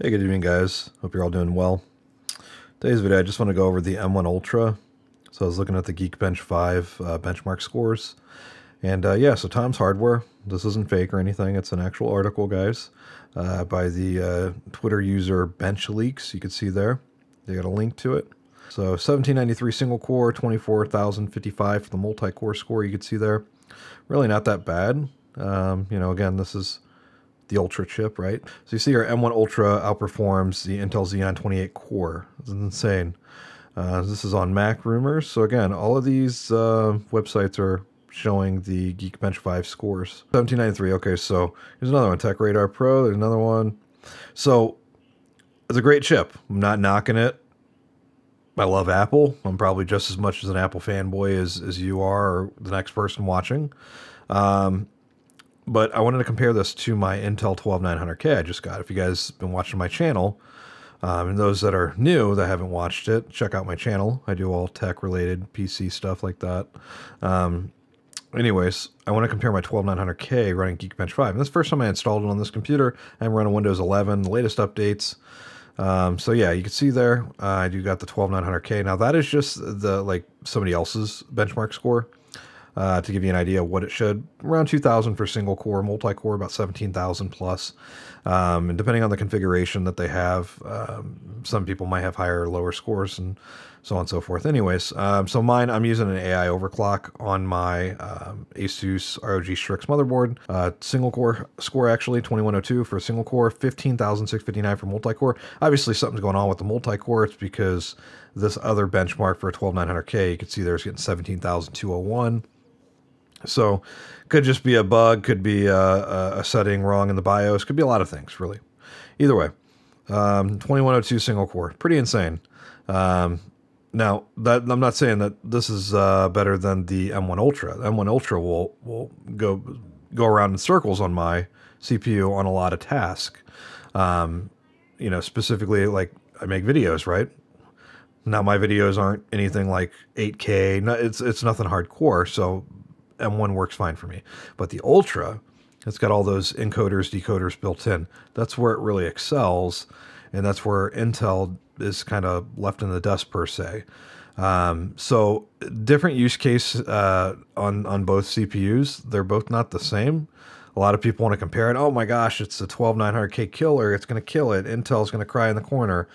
Hey, good evening guys. Hope you're all doing well. Today's video, I just want to go over the M1 Ultra. So I was looking at the Geekbench 5 benchmark scores. And yeah, so Tom's Hardware. This isn't fake or anything. It's an actual article, guys, by the Twitter user BenchLeaks. You can see there. They got a link to it. So 1793 single core, 24,055 for the multi-core score. You can see there. Really not that bad. You know, again, this is the Ultra chip, right? So you see our M1 Ultra outperforms the Intel Xeon 28 core. This is insane. This is on Mac rumors. So again, all of these websites are showing the Geekbench 5 scores. 1793, okay, so here's another one, TechRadar Pro, there's another one. So it's a great chip. I'm not knocking it. I love Apple. I'm probably just as much as an Apple fanboy as you are, or the next person watching. But I wanted to compare this to my Intel 12900K I just got. If you guys have been watching my channel, and those that are new that haven't watched it, check out my channel. I do all tech-related PC stuff like that. Anyways, I want to compare my 12900K running Geekbench 5. And this is the first time I installed it on this computer. I'm running Windows 11, the latest updates. So yeah, you can see there, I do got the 12900K. Now that is just the somebody else's benchmark score. To give you an idea of what it should, around 2,000 for single core, multi-core about 17,000 plus. And depending on the configuration that they have, some people might have higher or lower scores and so on and so forth. Anyways, so mine, I'm using an AI overclock on my ASUS ROG Strix motherboard. Single core score actually, 2102 for a single core, 15,659 for multi-core. Obviously something's going on with the multi-core. It's because this other benchmark for a 12900K, you can see there's getting 17,201. So could just be a bug, could be a setting wrong in the BIOS, could be a lot of things, really. Either way, 2102 single core, pretty insane. Now, that, I'm not saying that this is better than the M1 Ultra. The M1 Ultra will go around in circles on my CPU on a lot of tasks. You know, specifically, like, I make videos, right? Now, my videos aren't anything like 8K. No, it's nothing hardcore, so M1 works fine for me. But the Ultra, it's got all those encoders, decoders built in. That's where it really excels, and that's where Intel is kind of left in the dust, per se. So different use case on both CPUs. They're both not the same. A lot of people want to compare it. Oh my gosh, it's the 12900K killer. It's going to kill it. Intel's going to cry in the corner.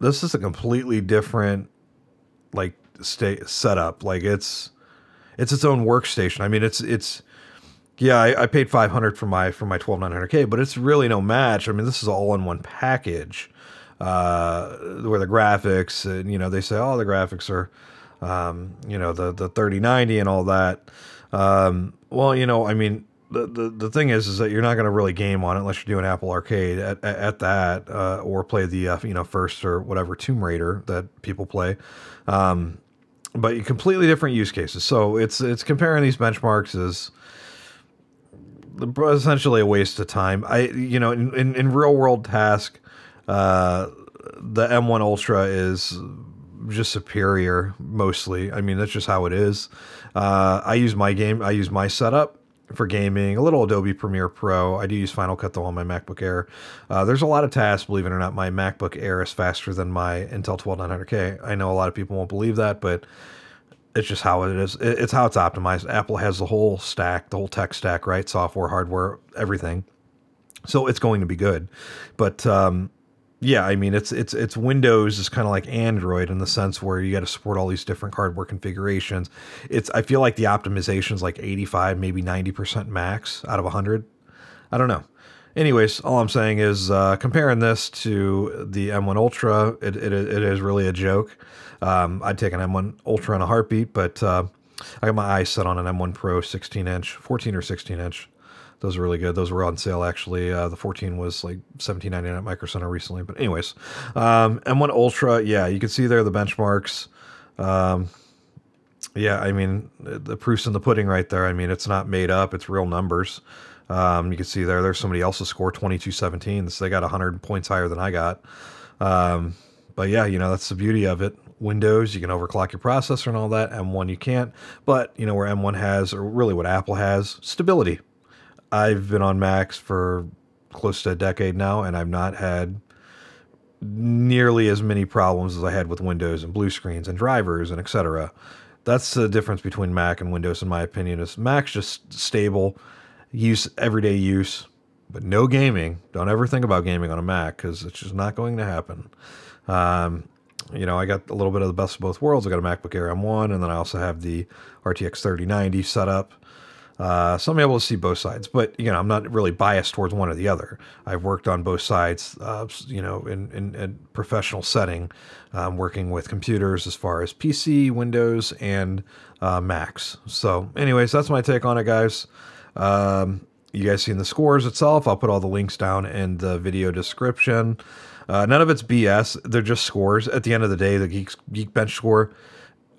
This is a completely different setup. Like it's its own workstation. I mean, it's yeah, I paid $500 for my 12900K, but it's really no match. I mean, this is all in one package, where the graphics, and you know, they say, oh, the graphics are, you know, the 3090 and all that. Well, you know, I mean, the thing is that you're not going to really game on it unless you're doing Apple Arcade at that, or play the you know, first or whatever Tomb Raider that people play. But completely different use cases. So it's comparing these benchmarks is essentially a waste of time. You know, in real world task, the M1 Ultra is just superior mostly. I mean, that's just how it is. I use my setup for gaming, a little Adobe Premiere Pro. I do use Final Cut though on my MacBook Air. There's a lot of tasks, believe it or not. My MacBook Air is faster than my Intel 12900K. I know a lot of people won't believe that, but it's just how it is. It's how it's optimized. Apple has the whole stack, the whole tech stack, right? Software, hardware, everything. So it's going to be good. But yeah, I mean, it's Windows is kind of like Android in the sense where you got to support all these different hardware configurations. I feel like the optimization's like 85, maybe 90% max out of 100. I don't know. Anyways, all I'm saying is comparing this to the M1 Ultra, it is really a joke. I'd take an M1 Ultra in a heartbeat, but I got my eyes set on an M1 Pro 16-inch, 14 or 16-inch. Those are really good. Those were on sale, actually. The 14 was like $17.99 at Micro Center recently. But anyways, M1 Ultra, yeah, you can see there the benchmarks. Yeah, I mean, the proof's in the pudding right there. I mean, it's not made up. It's real numbers. You can see there, there's somebody else's score, 2217. So they got 100 points higher than I got. But yeah, you know, that's the beauty of it. Windows, you can overclock your processor and all that. M1, you can't. But, you know, where M1 has, or really what Apple has, stability. I've been on Macs for close to a decade now, and I've not had nearly as many problems as I had with Windows and blue screens and drivers and etc. That's the difference between Mac and Windows, in my opinion. Is Mac's just stable, everyday use, but no gaming. Don't ever think about gaming on a Mac because it's just not going to happen. You know, I got a little bit of the best of both worlds. I got a MacBook Air M1, and then I also have the RTX 3090 set up. So I'm able to see both sides, but, you know, I'm not really biased towards one or the other. I've worked on both sides, you know, in professional setting, working with computers as far as PC, Windows, and Macs. So anyways, that's my take on it, guys. You guys seen the scores itself. I'll put all the links down in the video description. None of it's BS. They're just scores. At the end of the day, the Geekbench score,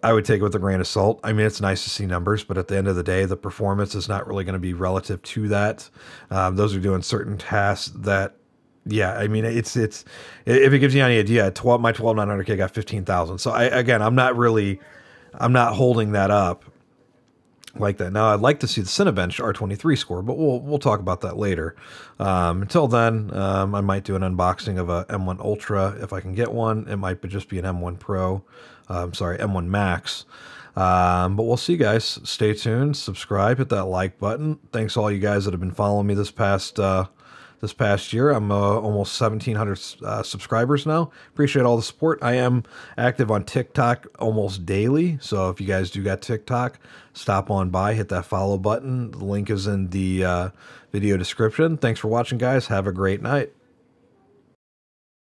I would take it with a grain of salt. I mean, it's nice to see numbers, but at the end of the day, the performance is not really going to be relative to that. Those are doing certain tasks that, yeah, I mean, it's if it gives you any idea, my 12900K got 15,000. So again, I'm not holding that up like that. Now, I'd like to see the Cinebench R23 score, but we'll talk about that later. Until then, I might do an unboxing of a M1 Ultra if I can get one. It might just be an M1 Pro. I'm sorry, M1 Max. But we'll see, guys. Stay tuned, subscribe, hit that like button. Thanks to all you guys that have been following me this past year. I'm almost 1,700 subscribers now. Appreciate all the support. I am active on TikTok almost daily, so if you guys do got TikTok, stop on by, hit that follow button. The link is in the video description. Thanks for watching, guys. Have a great night.